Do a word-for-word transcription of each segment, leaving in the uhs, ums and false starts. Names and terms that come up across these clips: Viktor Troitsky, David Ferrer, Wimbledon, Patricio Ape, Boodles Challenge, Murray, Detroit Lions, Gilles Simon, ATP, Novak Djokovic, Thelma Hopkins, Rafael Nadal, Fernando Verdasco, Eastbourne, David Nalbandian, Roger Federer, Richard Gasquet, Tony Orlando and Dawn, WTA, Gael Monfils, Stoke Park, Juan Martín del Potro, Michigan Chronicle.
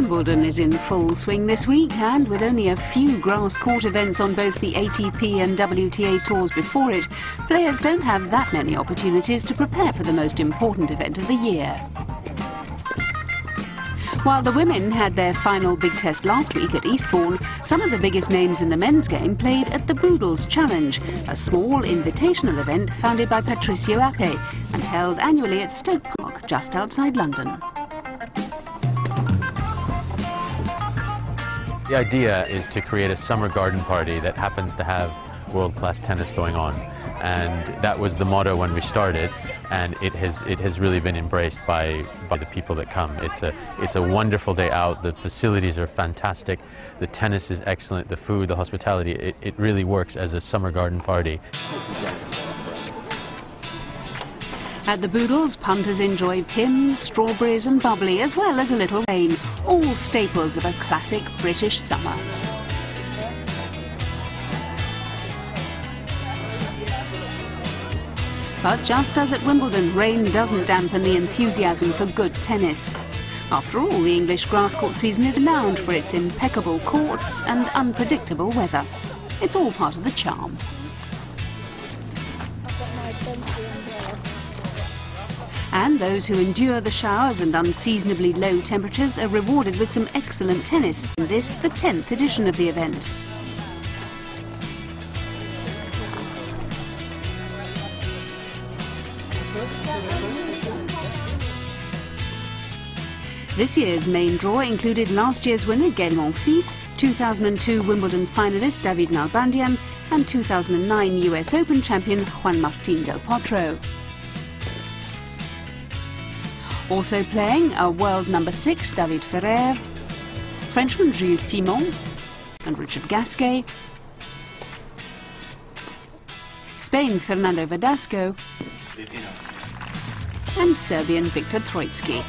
Wimbledon is in full swing this week, and with only a few grass court events on both the A T P and W T A tours before it, players don't have that many opportunities to prepare for the most important event of the year. While the women had their final big test last week at Eastbourne, some of the biggest names in the men's game played at the Boodles Challenge, a small invitational event founded by Patricio Ape and held annually at Stoke Park, just outside London. The idea is to create a summer garden party that happens to have world-class tennis going on, and that was the motto when we started, and it has it has really been embraced by by the people that come. It's a it's a wonderful day out. The facilities are fantastic, the tennis is excellent, the food, the hospitality, it, it really works as a summer garden party. At the Boodles, punters enjoy pins, strawberries and bubbly, as well as a little rain, all staples of a classic British summer. But just as at Wimbledon, rain doesn't dampen the enthusiasm for good tennis. After all, the English grass court season is renowned for its impeccable courts and unpredictable weather. It's all part of the charm. And those who endure the showers and unseasonably low temperatures are rewarded with some excellent tennis, in this, the tenth edition of the event. This year's main draw included last year's winner Gael Monfils, two thousand two Wimbledon finalist David Nalbandian and two thousand nine U S Open champion Juan Martín del Potro. Also playing are world number six David Ferrer, Frenchman Gilles Simon and Richard Gasquet, Spain's Fernando Verdasco and Serbian Viktor Troitsky.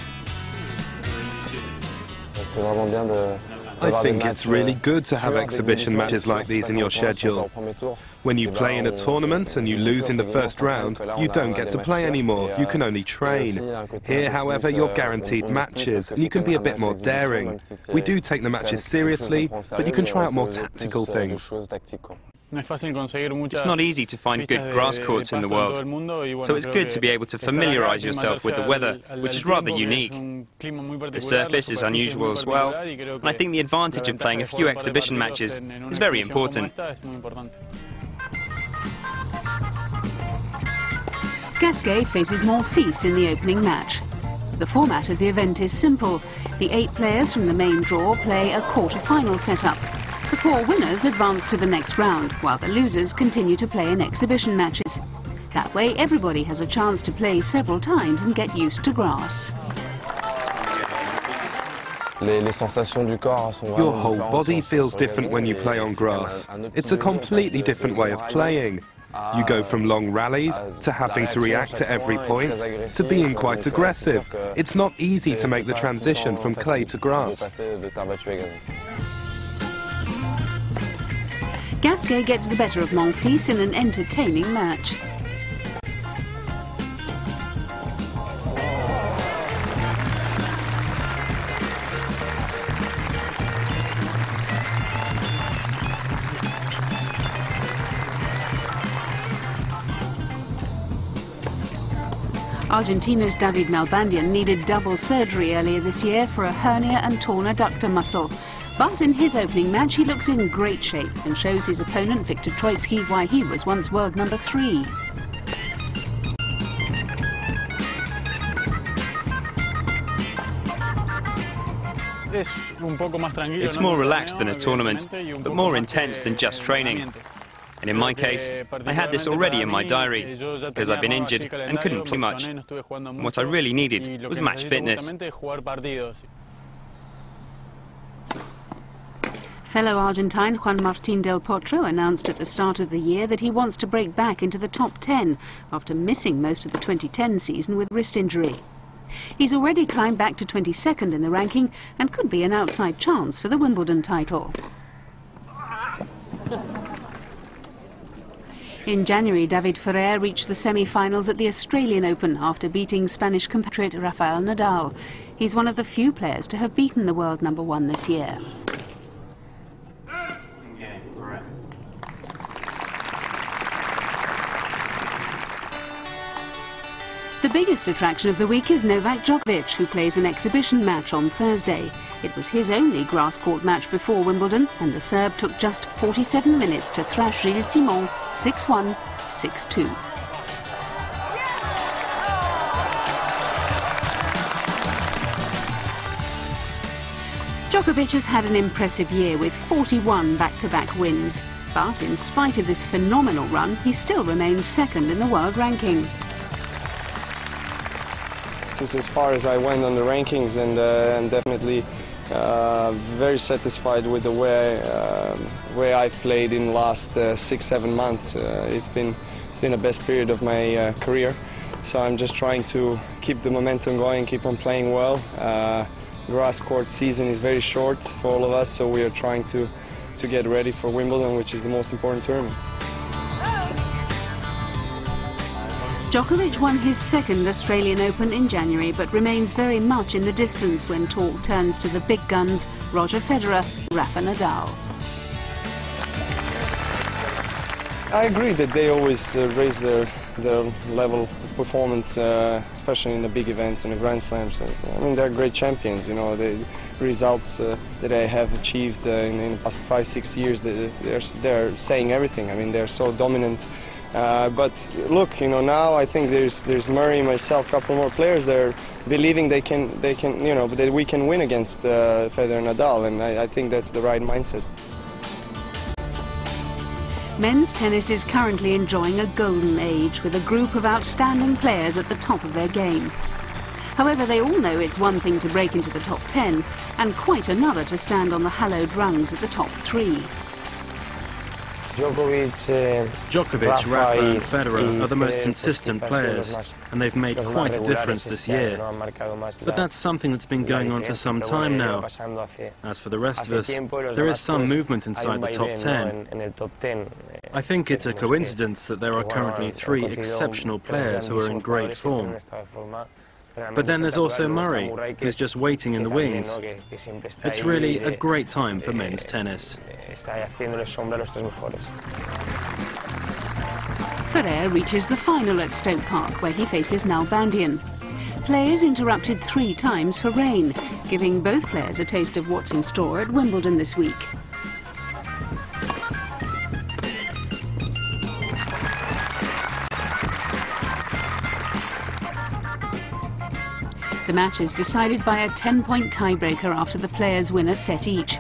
I think it's really good to have exhibition matches like these in your schedule. When you play in a tournament and you lose in the first round, you don't get to play anymore, you can only train. Here, however, you're guaranteed matches, and you can be a bit more daring. We do take the matches seriously, but you can try out more tactical things. It's not easy to find good grass courts in the world, so it's good to be able to familiarise yourself with the weather, which is rather unique. The surface is unusual as well, and I think the advantage of playing a few exhibition matches is very important. Gasquet faces Monfils in the opening match. The format of the event is simple. The eight players from the main draw play a quarter-final setup. The four winners advance to the next round, while the losers continue to play in exhibition matches. That way, everybody has a chance to play several times and get used to grass. Your whole body feels different when you play on grass. It's a completely different way of playing. You go from long rallies, to having to react at every point, to being quite aggressive. It's not easy to make the transition from clay to grass. Gasquet gets the better of Monfils in an entertaining match. Argentina's David Nalbandian needed double surgery earlier this year for a hernia and torn adductor muscle. But in his opening match, he looks in great shape and shows his opponent, Viktor Troitsky, why he was once world number three. It's more relaxed than a tournament, but more intense than just training. And in my case, I had this already in my diary, because I've been injured and couldn't play much. And what I really needed was match fitness. Fellow Argentine Juan Martín del Potro announced at the start of the year that he wants to break back into the top ten after missing most of the twenty ten season with wrist injury. He's already climbed back to twenty-second in the ranking and could be an outside chance for the Wimbledon title. In January, David Ferrer reached the semi-finals at the Australian Open after beating Spanish compatriot Rafael Nadal. He's one of the few players to have beaten the world number one this year. The biggest attraction of the week is Novak Djokovic, who plays an exhibition match on Thursday. It was his only grass court match before Wimbledon, and the Serb took just forty-seven minutes to thrash Gilles Simon six one, six two. Djokovic has had an impressive year with forty-one back-to-back wins, but in spite of this phenomenal run, he still remains second in the world ranking. This is as far as I went on the rankings, and uh, I'm definitely uh, very satisfied with the way uh, way I've played in the last uh, six, seven months. Uh, it's been it's been the best period of my uh, career. So I'm just trying to keep the momentum going, keep on playing well. Uh, grass court season is very short for all of us, so we are trying to to get ready for Wimbledon, which is the most important tournament. Djokovic won his second Australian Open in January, but remains very much in the distance when talk turns to the big guns, Roger Federer, Rafa Nadal. I agree that they always uh, raise their, their level of performance, uh, especially in the big events and the Grand Slams. I mean, they're great champions, you know. The results uh, that I have achieved uh, in, in the past five, six years, they're, they're saying everything. I mean, they're so dominant. Uh, but look, you know, now I think there's there's Murray, myself, a couple more players that are believing they can they can you know that we can win against uh, Federer and Nadal, and I, I think that's the right mindset. Men's tennis is currently enjoying a golden age with a group of outstanding players at the top of their game. However, they all know it's one thing to break into the top ten, and quite another to stand on the hallowed rungs of the top three. Djokovic, Djokovic, Rafa and Federer are the most consistent players, and they've made quite a difference this year. But that's something that's been going on for some time now. As for the rest of us, there is some movement inside the top ten. I think it's a coincidence that there are currently three exceptional players who are in great form. But then there's also Murray, who's just waiting in the wings. It's really a great time for men's tennis. Ferrer reaches the final at Stoke Park, where he faces Nalbandian. Play is interrupted three times for rain, giving both players a taste of what's in store at Wimbledon this week. The match is decided by a ten-point tiebreaker after the players win a set each.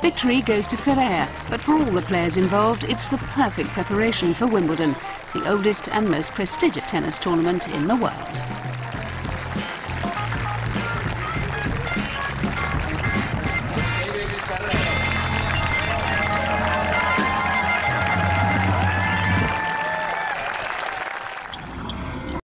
Victory goes to Ferrer, but for all the players involved, it's the perfect preparation for Wimbledon, the oldest and most prestigious tennis tournament in the world.